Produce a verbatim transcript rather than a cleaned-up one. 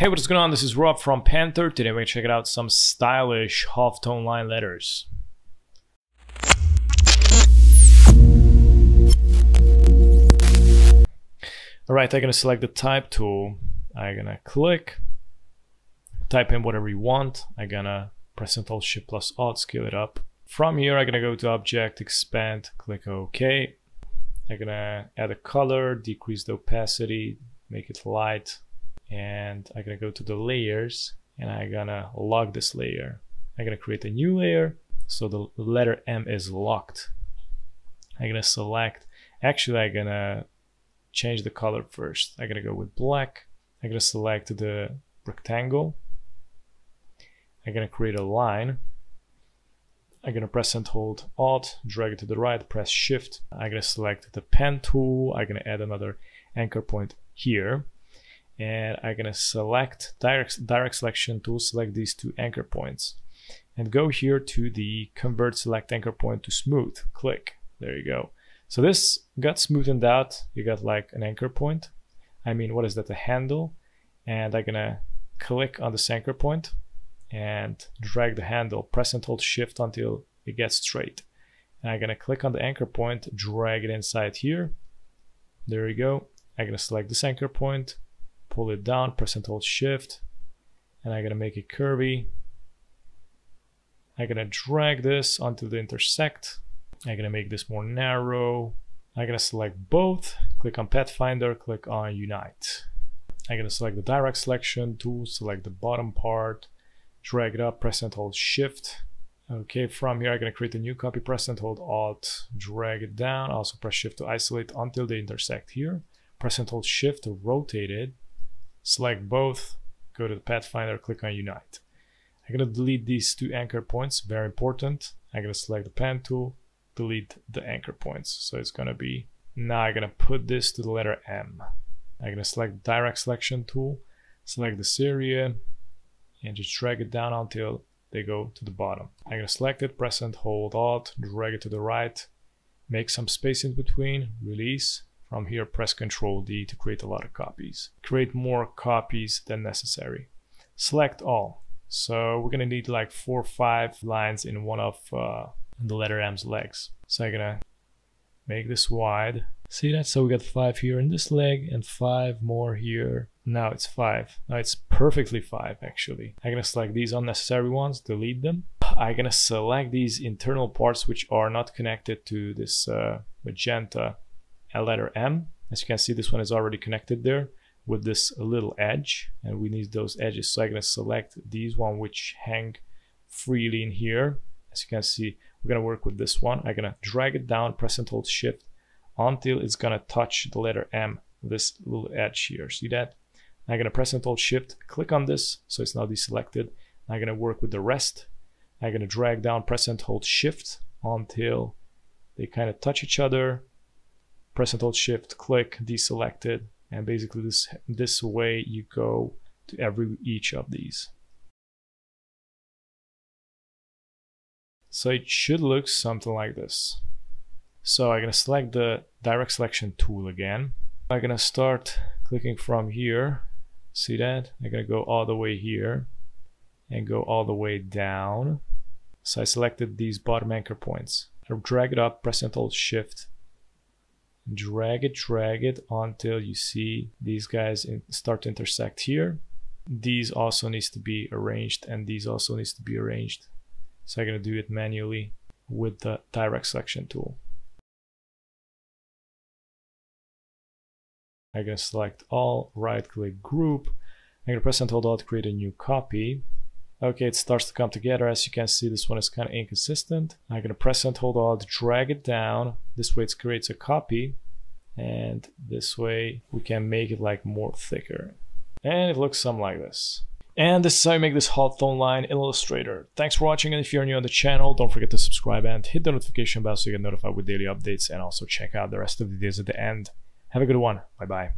Hey, what's going on? This is Rob from Panther. Today we're going to check out some stylish halftone line letters. Alright, I'm going to select the type tool. I'm going to click, type in whatever you want. I'm going to press and hold Shift plus Alt, scale it up. From here, I'm going to go to Object, Expand, click OK. I'm going to add a color, decrease the opacity, make it light. And I'm gonna go to the layers and I'm gonna lock this layer. I'm gonna create a new layer so the letter M is locked. I'm gonna select, actually I'm gonna change the color first. I'm gonna go with black. I'm gonna select the rectangle. I'm gonna create a line. I'm gonna press and hold Alt, drag it to the right, press Shift. I'm gonna select the pen tool. I'm gonna add another anchor point here. And I'm gonna select direct, direct selection tool, select these two anchor points and go here to the convert select anchor point to smooth, click, there you go. So this got smoothened out, you got like an anchor point. I mean, what is that, a handle? And I'm gonna click on this anchor point and drag the handle, press and hold Shift until it gets straight. And I'm gonna click on the anchor point, drag it inside here. There you go. I'm gonna select this anchor point, pull it down, press and hold Shift, and I'm gonna make it curvy. I'm gonna drag this onto the intersect. I'm gonna make this more narrow. I'm gonna select both, click on Pathfinder, click on Unite. I'm gonna select the direct selection tool, select the bottom part, drag it up, press and hold Shift. Okay, from here I'm gonna create a new copy, press and hold Alt, drag it down, also press Shift to isolate until they intersect here. Press and hold Shift to rotate it. Select both, go to the Pathfinder, click on Unite. I'm gonna delete these two anchor points, very important. I'm gonna select the pen tool, delete the anchor points. So it's gonna be, now I'm gonna put this to the letter M. I'm gonna select direct selection tool, select this area, and just drag it down until they go to the bottom. I'm gonna select it, press and hold Alt, drag it to the right, make some space in between, release. From here, press Control D to create a lot of copies. Create more copies than necessary. Select all. So we're gonna need like four or five lines in one of uh, the letter M's legs. So I'm gonna make this wide. See that? So we got five here in this leg and five more here. Now it's five. Now it's perfectly five, actually. I'm gonna select these unnecessary ones, delete them. I'm gonna select these internal parts which are not connected to this uh, magenta. A letter M. As you can see, this one is already connected there with this little edge, and we need those edges. So I'm going to select these one which hang freely in here. As you can see, we're going to work with this one. I'm going to drag it down, press and hold Shift until it's going to touch the letter M, this little edge here. See that? I'm going to press and hold Shift, click on this so it's now deselected. I'm going to work with the rest. I'm going to drag down, press and hold Shift until they kind of touch each other. Press and hold Shift, click, deselected, and basically this this way you go to every each of these. So it should look something like this. So I'm gonna select the direct selection tool again. I'm gonna start clicking from here. See that? I'm gonna go all the way here and go all the way down. So I selected these bottom anchor points. I'll drag it up, press and hold Shift. Drag it, drag it until you see these guys in, start to intersect here. These also needs to be arranged and these also needs to be arranged. So I'm going to do it manually with the direct selection tool. I'm going to select all, right click group. I'm going to press and hold Alt to create a new copy. Okay, it starts to come together. As you can see, this one is kind of inconsistent. I'm gonna press and hold Alt, drag it down. This way it creates a copy, and this way we can make it like more thicker. And it looks something like this. And this is how you make this halftone line in Illustrator. Thanks for watching, and if you're new on the channel, don't forget to subscribe and hit the notification bell so you get notified with daily updates, and also check out the rest of the videos at the end. Have a good one, bye-bye.